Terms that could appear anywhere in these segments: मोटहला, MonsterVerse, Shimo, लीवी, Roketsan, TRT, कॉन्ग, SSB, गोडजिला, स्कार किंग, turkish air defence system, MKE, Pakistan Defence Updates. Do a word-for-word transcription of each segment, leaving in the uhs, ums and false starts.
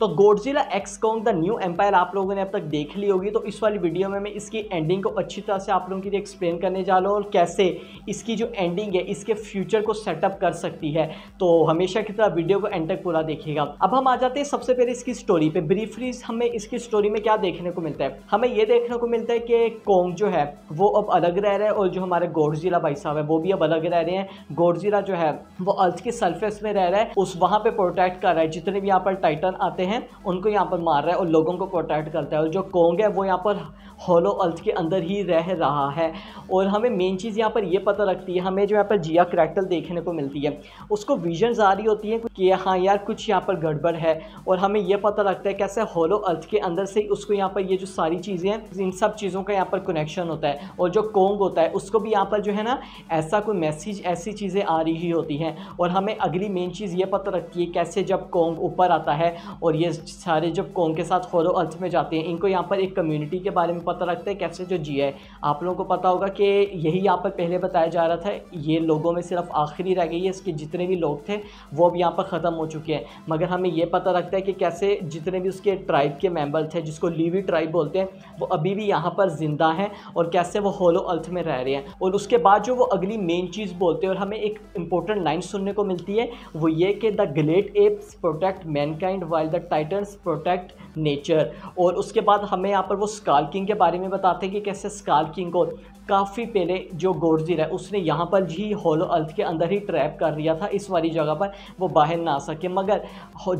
तो गोडजिला x कॉन्ग the new empire आप लोगों ने अब तक देख ली होगी, तो इस वाली वीडियो में मैं इसकी एंडिंग को अच्छी तरह से आप लोगों के लिए एक्सप्लेन करने जा रहा हूँ और कैसे इसकी जो एंडिंग है इसके फ्यूचर को सेटअप कर सकती है। तो हमेशा की तरह वीडियो को एंड तक पूरा देखिएगा। अब हम आ जाते हैं सबसे पहले इसकी स्टोरी पे। ब्रीफली हमें इसकी स्टोरी में क्या देखने को मिलता है, हमें ये देखने को मिलता है कि कॉन्ग जो है वो अब अलग रह रहा है और जो हमारे गोडजिला भाई साहब है वो भी अब अलग रह रहे हैं। गोडजिला जो है वो अर्थ के सरफेस में रह रहा है, उस वहाँ पर प्रोटेक्ट कर रहा है, जितने भी यहाँ पर टाइटन आते हैं उनको यहाँ पर मार रहा है और लोगों को प्रोटेक्ट करता है। और जो कॉन्ग है वो यहाँ पर होलो अर्थ के अंदर ही रह रहा है। और हमें मेन चीज़ यहाँ पर ये पता लगती है, हमें जो यहाँ पर जिया क्रैक्टर देखने को मिलती है उसको विजन्स आ रही होती हैं कि हाँ यार कुछ यहाँ पर गड़बड़ है, और हमें यह पता लगता है कैसे होलो अर्थ के अंदर से उसको यहाँ पर ये जो सारी चीज़ें हैं इन सब चीज़ों का यहाँ पर कनेक्शन होता है। और जो कॉन्ग होता है उसको भी यहाँ पर जो है ना ऐसा कोई मैसेज ऐसी चीज़ें आ रही होती हैं। और हमें अगली मेन चीज़ ये पता लगती है कैसे जब कॉन्ग ऊपर आता है और ये सारे जब कॉन्ग के साथ होलो अर्थ में जाते हैं इनको यहाँ पर एक कम्युनिटी के बारे में पता लगता है कैसे जो जिया है आप लोगों को पता होगा कि यही यहाँ पर पहले बताया जा रहा था, ये लोगों में सिर्फ आखिरी रह गई है, इसके जितने भी लोग थे वो अब यहाँ पर ख़त्म हो चुके हैं। मगर हमें यह पता लगता है कि कैसे जितने भी उसके ट्राइब के मेंबर थे जिसको लीवी ट्राइब बोलते हैं वो अभी भी यहाँ पर जिंदा हैं और कैसे वो होलो अर्थ में रह रहे हैं। और उसके बाद जो वो अगली मेन चीज़ बोलते हैं और हमें एक इंपॉर्टेंट लाइन सुनने को मिलती है वो ये कि the great apes protect mankind while the titans protect nature. और उसके बाद हमें यहाँ पर वो स्कार किंग के बारे में बताते हैं कि कैसे स्कार किंग को काफ़ी पहले जो गोडजिला है उसने यहाँ पर जी होलो अर्थ के अंदर ही ट्रैप कर लिया था, इस वाली जगह पर वो बाहर ना आ सके। मगर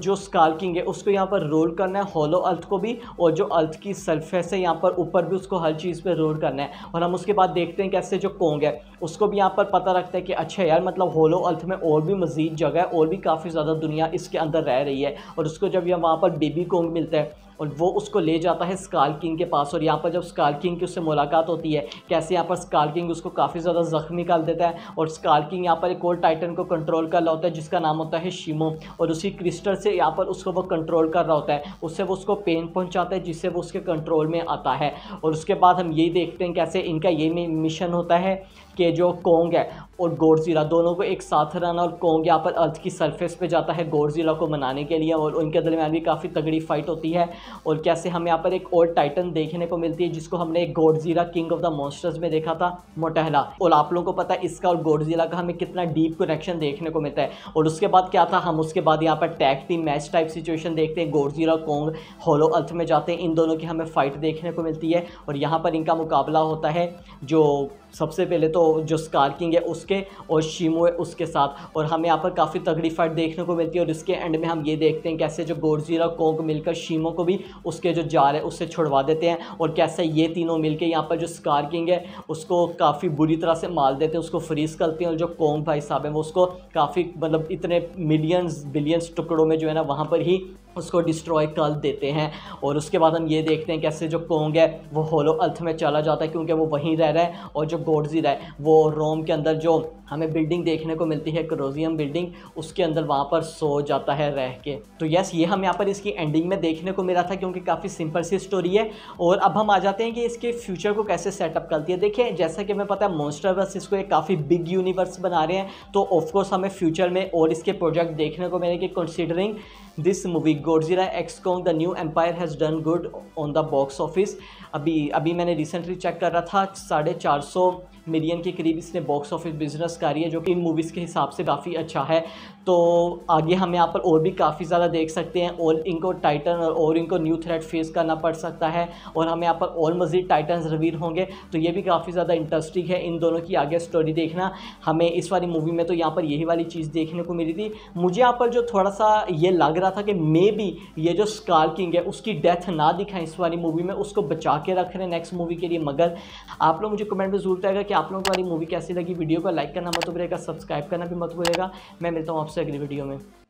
जो स्कार किंग है उसको यहाँ पर रोल करना है होलो अर्थ को भी, और जो अर्थ की सरफेस है यहाँ पर ऊपर भी उसको हर चीज़ पे रोल करना है। और हम उसके बाद देखते हैं कैसे जो कॉन्ग है उसको भी यहाँ पर पता लगता है कि अच्छा यार मतलब होलो अर्थ में और भी मज़ीद जगह है और भी काफ़ी ज़्यादा दुनिया इसके अंदर रह रही है। और उसको जब यहाँ वहाँ पर बेबी कॉन्ग मिलता है और वो उसको ले जाता है स्कार किंग के पास, और यहाँ पर जब स्कार किंग की उससे मुलाकात होती है कैसे यहाँ पर स्कार किंग उसको काफ़ी ज़्यादा ज़ख्मी कर देता है। और स्कार किंग यहाँ पर एक और टाइटन को कंट्रोल कर रहा होता है जिसका नाम होता है शिमो, और उसी क्रिस्टल से यहाँ पर उसको वो कंट्रोल कर रहा होता है, उससे वो उसको पेन पहुँचाता है जिससे वो उसके कंट्रोल में आता है। और उसके बाद हम यही देखते हैं कैसे इनका ये मिशन होता है कि जो कॉन्ग है और गोडजिला दोनों को एक साथ रहना, और कॉन्ग यहाँ पर अर्थ की सरफेस पे जाता है गोडजिला को मनाने के लिए और उनके दरमियान भी काफ़ी तगड़ी फाइट होती है। और कैसे हम यहाँ पर एक और टाइटन देखने को मिलती है जिसको हमने गोडजिला king of the monsters में देखा था, मोटहला। और आप लोगों को पता है इसका और गोडजिला का हमें कितना डीप कनेक्शन देखने को मिलता है। और उसके बाद क्या था, हम उसके बाद यहाँ पर tag team match type situation देखते हैं, गोडजिला कॉन्ग होलो अर्थ में जाते हैं, इन दोनों की हमें फ़ाइट देखने को मिलती है और यहाँ पर इनका मुकाबला होता है जो सबसे पहले तो जो स्कार किंग है उसके और शिमो है उसके साथ। और हमें यहाँ पर काफ़ी तगड़ी फाइट देखने को मिलती है और इसके एंड में हम ये देखते हैं कैसे जो गोडजिला कॉन्ग मिलकर शिमो को भी उसके जो जार है उससे छुड़वा देते हैं, और कैसे ये तीनों मिलके यहाँ पर जो स्कार किंग है उसको काफ़ी बुरी तरह से मार देते हैं, उसको फ्रीज करते हैं। और जो कॉन्ग भाई साहब हैं वो उसको काफ़ी मतलब इतने मिलियंस बिलियंस टुकड़ों में जो है ना वहाँ पर ही उसको डिस्ट्रॉय कर देते हैं। और उसके बाद हम ये देखते हैं कैसे जो कॉन्ग है वो होलो अर्थ में चला जाता है क्योंकि वो वहीं रह रहा है, और जो गोडजिला है वो रोम के अंदर जो हमें बिल्डिंग देखने को मिलती है कोलोसियम बिल्डिंग उसके अंदर वहाँ पर सो जाता है रह के। तो यस ये हम यहाँ पर इसकी एंडिंग में देखने को मिला था क्योंकि काफ़ी सिंपल सी स्टोरी है। और अब हम आ जाते हैं कि इसके फ्यूचर को कैसे सेटअप करती है। देखिए जैसा कि हमें पता है मॉन्स्टरवर्स इसको एक काफ़ी बिग यूनिवर्स बना रहे हैं, तो ऑफकोर्स हमें फ्यूचर में और इसके प्रोजेक्ट देखने को मिलेंगे। Considering this movie गोडजिला x कॉन्ग the new empire has done good on the box office. अभी अभी मैंने रिसेंटली चेक कर रहा था, साढ़े चार सौ मिलियन के करीब इसने बॉक्स ऑफिस बिजनेस करी है जो कि इन मूवीज़ के हिसाब से काफ़ी अच्छा है। तो आगे हम यहाँ पर और भी काफ़ी ज़्यादा देख सकते हैं, और इनको टाइटन और, और इनको न्यू थ्रेट फेस करना पड़ सकता है और हमें यहाँ पर और मज़ीद टाइटन्स रिवील होंगे। तो ये भी काफ़ी ज़्यादा इंटरेस्टिंग है इन दोनों की आगे स्टोरी देखना। हमें इस वाली मूवी में तो यहाँ पर यही वाली चीज़ देखने को मिली थी। मुझे यहाँ पर जो थोड़ा सा ये लग रहा था कि मे बी ये जो स्कार किंग है उसकी डेथ ना दिखाएं इस वाली मूवी में, उसको बचा के रख रहे हैं नेक्स्ट मूवी के लिए। मगर आप लोग मुझे कमेंट में जरूर बताएगा कि आप लोगों को वाली मूवी कैसी लगी। वीडियो को लाइक करना मत भूलिएगा, सब्सक्राइब करना भी मत भूलिएगा। मैं मिलता हूँ आपसे अगली वीडियो में।